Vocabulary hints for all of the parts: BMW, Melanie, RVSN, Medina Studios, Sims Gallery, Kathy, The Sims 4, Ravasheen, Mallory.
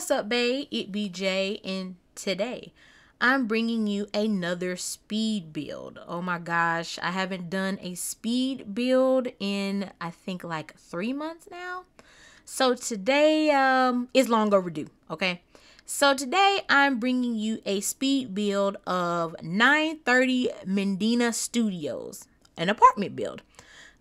What's up, babe? It be Jay, and today I'm bringing you another speed build. Oh my gosh, I haven't done a speed build in I think like 3 months now. So today is long overdue, okay? So today I'm bringing you a speed build of 930 Medina Studios, an apartment build.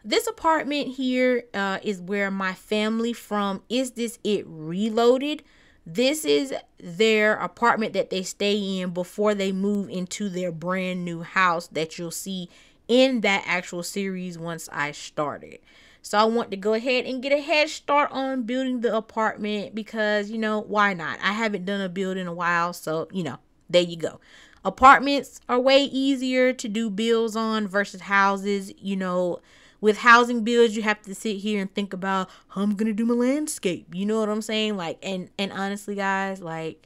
This apartment here is where my family from Is This It Reloaded. This is their apartment that they stay in before they move into their brand new house that you'll see in that actual series once I start it. So I want to go ahead and get a head start on building the apartment because, you know, why not? I haven't done a build in a while, so, you know, there you go. Apartments are way easier to do builds on versus houses. You know, with housing builds, you have to sit here and think about how I'm gonna do my landscape. You know what I'm saying? Like, and honestly, guys, like,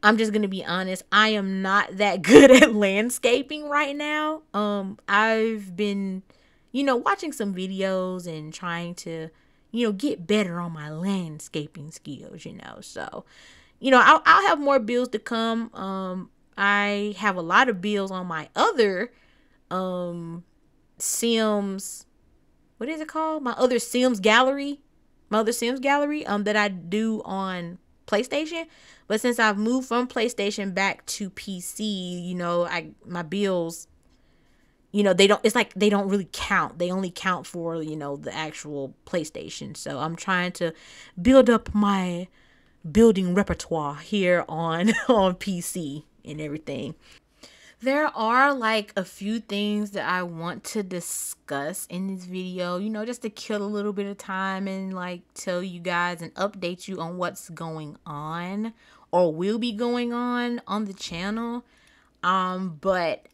I'm just gonna be honest. I am not that good at landscaping right now. I've been, you know, watching some videos and trying to, you know, get better on my landscaping skills. You know, so, you know, I'll have more builds to come. I have a lot of builds on my other, Sims, what is it called? My other Sims gallery that I do on PlayStation. But since I've moved from PlayStation back to PC, you know, my builds, you know, they don't really count. They only count for, you know, the actual PlayStation. So I'm trying to build up my building repertoire here on PC and everything. There are like a few things that I want to discuss in this video, you know, just to kill a little bit of time and like tell you guys and update you on what's going on or will be going on the channel. But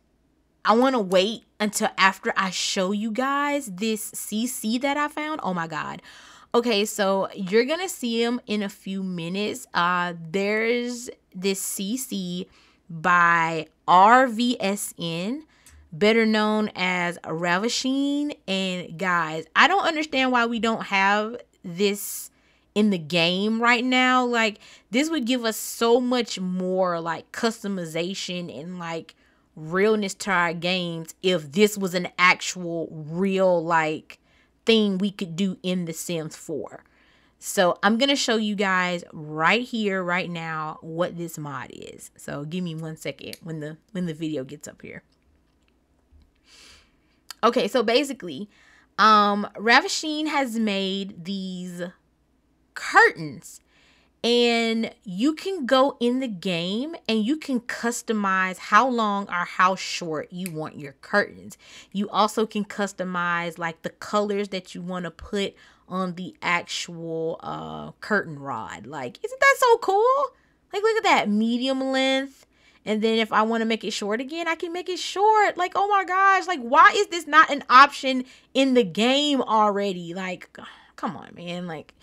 I want to wait until after I show you guys this CC that I found. Oh my God. Okay, so you're going to see them in a few minutes. There's this CC by RVSN, better known as Ravasheen. And guys, I don't understand why we don't have this in the game right now. Like, this would give us so much more like customization and like realness to our games if this was an actual real like thing we could do in The Sims 4. So I'm going to show you guys right here, right now, what this mod is. So give me 1 second when the video gets up here. Okay, so basically, Ravasheen has made these curtains. And you can go in the game and you can customize how long or how short you want your curtains. You also can customize like the colors that you want to put on the actual curtain rod. Like, isn't that so cool? Like, look at that, medium length. And then if I want to make it short again, I can make it short. Like, oh my gosh, like, why is this not an option in the game already? Like, come on, man. Like,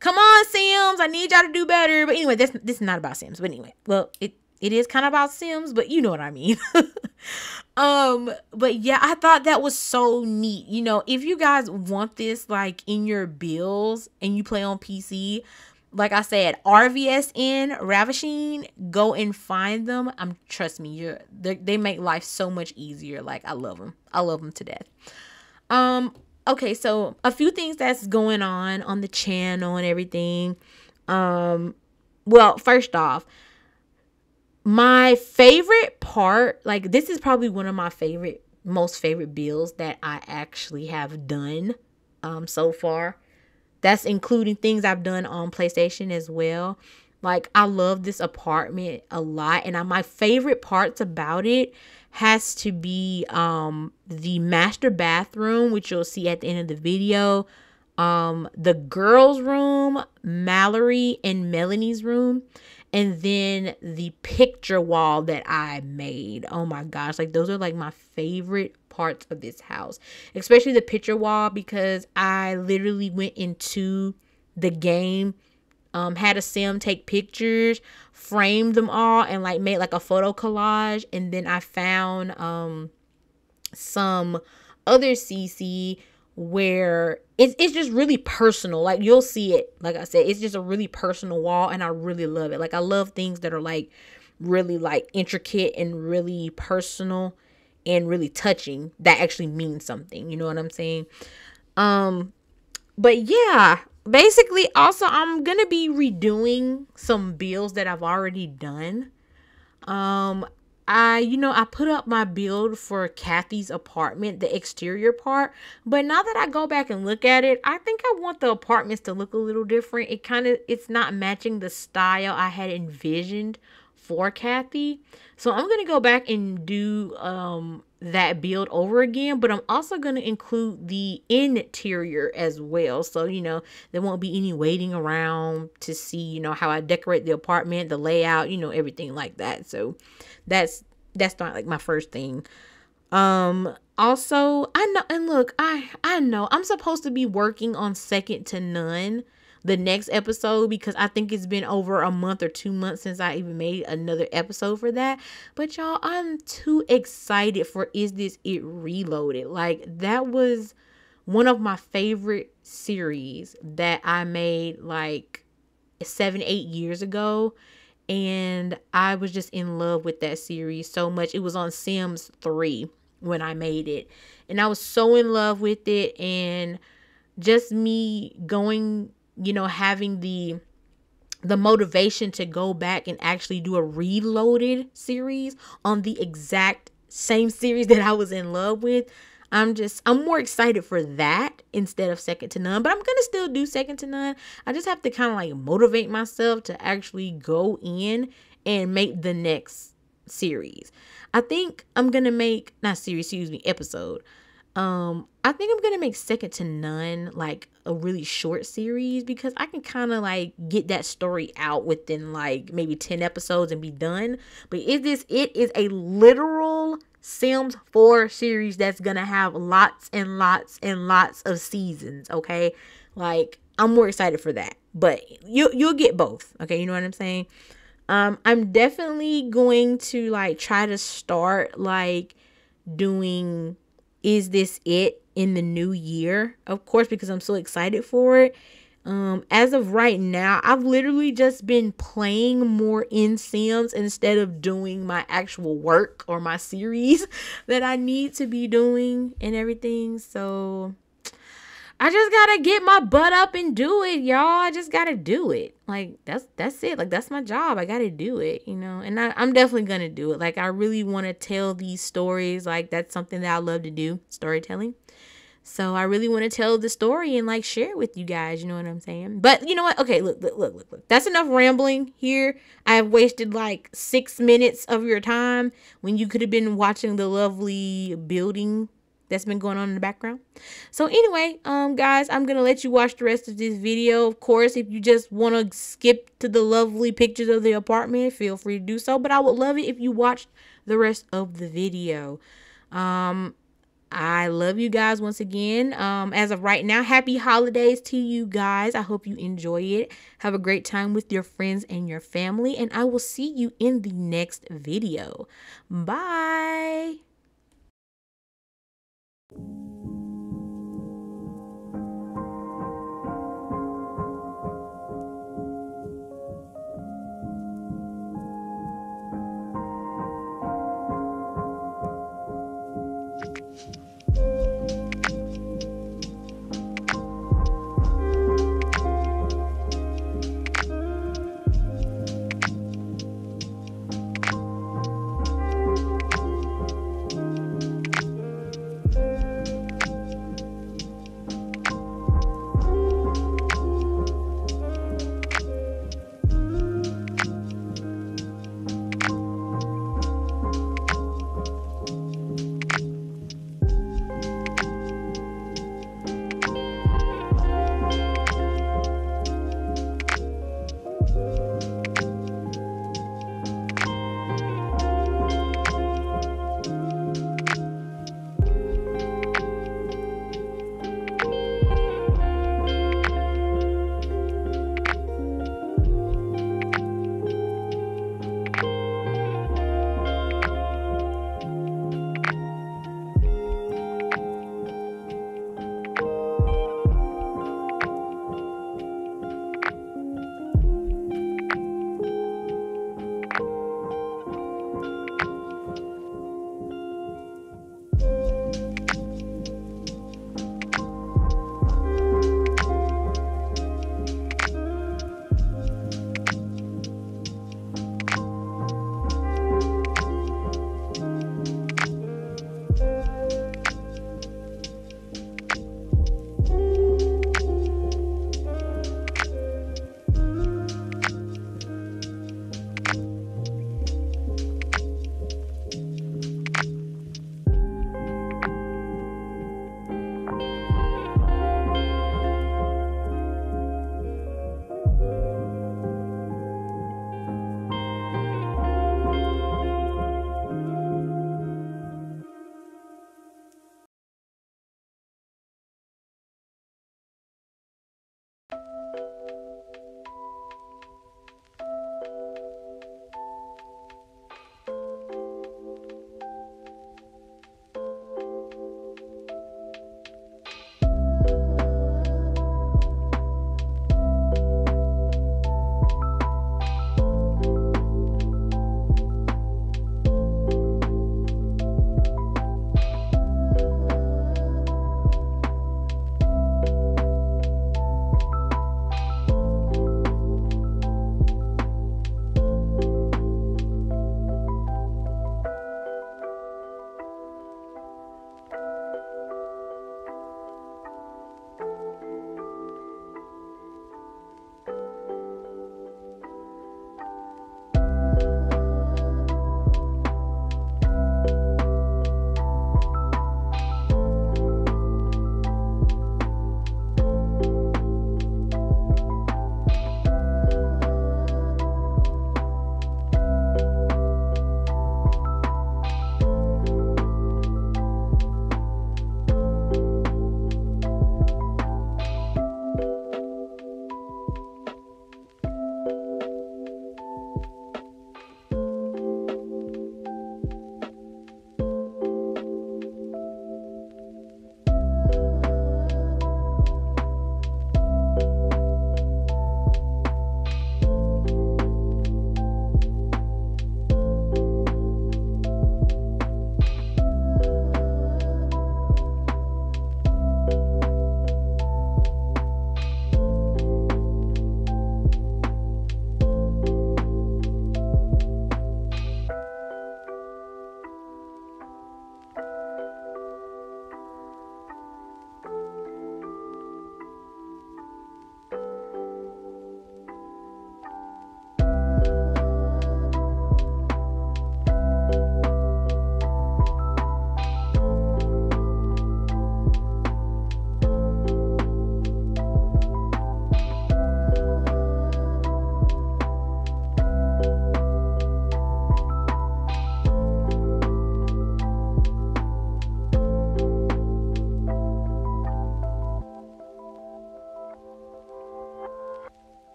come on, Sims, I need y'all to do better. But anyway, this is not about Sims, but anyway, well, it is kind of about Sims, but you know what I mean. But yeah, I thought that was so neat. You know, if you guys want this like in your builds and you play on PC, like I said, RVSN, Ravasheen, go and find them. Trust me, they make life so much easier. Like, I love them. I love them to death. Okay, so a few things that's going on the channel and everything. Well, first off, my favorite part, like, this is probably one of my most favorite builds that I actually have done so far. That's including things I've done on PlayStation as well. Like, I love this apartment a lot, and my favorite parts about it has to be the master bathroom, which you'll see at the end of the video, the girls' room, Mallory and Melanie's room, and then the picture wall that I made. Oh my gosh, like, those are like my favorite parts of this house, especially the picture wall, because I literally went into the game, had a sim take pictures, framed them all, and like made like a photo collage. And then I found some other CC where it's just really personal. Like, you'll see it. Like I said, it's just a really personal wall, and I really love it. Like, I love things that are like really like intricate and really personal and really touching, that actually means something. You know what I'm saying? But yeah, basically, also I'm gonna be redoing some builds that I've already done. I put up my build for Kathy's apartment, the exterior part, but now that I go back and look at it, I think I want the apartments to look a little different. It's not matching the style I had envisioned for Kathy. So I'm going to go back and do that build over again, but I'm also going to include the interior as well. So, you know, there won't be any waiting around to see, you know, how I decorate the apartment, the layout, you know, everything like that. So that's not like my first thing. Also, I know, and look, I know I'm supposed to be working on Second to None, the next episode, because I think it's been over a month or 2 months since I even made another episode for that. But y'all, I'm too excited for Is This It Reloaded. Like, that was one of my favorite series that I made like 7-8 years ago, and I was just in love with that series so much. It was on Sims 3 when I made it, and I was so in love with it. And just me going, you know, having the motivation to go back and actually do a reloaded series on the exact same series that I was in love with, I'm more excited for that instead of Second to None. But I'm gonna still do Second to None. I just have to kind of like motivate myself to actually go in and make the next series. I think I'm gonna make, not series, excuse me, episode. I think I'm going to make Second to None like a really short series, because I can kind of like get that story out within like maybe 10 episodes and be done. But it is a literal Sims 4 series that's going to have lots and lots and lots of seasons. Okay. Like, I'm more excited for that, but you'll get both. Okay. You know what I'm saying? I'm definitely going to like try to start like doing Is This It in the new year, of course, because I'm so excited for it. As of right now, I've literally just been playing more in Sims instead of doing my actual work or my series that I need to be doing and everything. So I just gotta get my butt up and do it, y'all. I just gotta do it. Like, that's it. Like, that's my job. I gotta do it, you know. And I'm definitely gonna do it. Like, I really want to tell these stories. Like, that's something that I love to do, storytelling. So I really want to tell the story and like share it with you guys. You know what I'm saying? But you know what? Okay, look. That's enough rambling here. I have wasted like 6 minutes of your time when you could have been watching the lovely building that's been going on in the background. So anyway, guys, I'm gonna let you watch the rest of this video. Of course, if you just want to skip to the lovely pictures of the apartment, feel free to do so, but I would love it if you watched the rest of the video. I love you guys once again. As of right now, happy holidays to you guys. I hope you enjoy it. Have a great time with your friends and your family, and I will see you in the next video. Bye.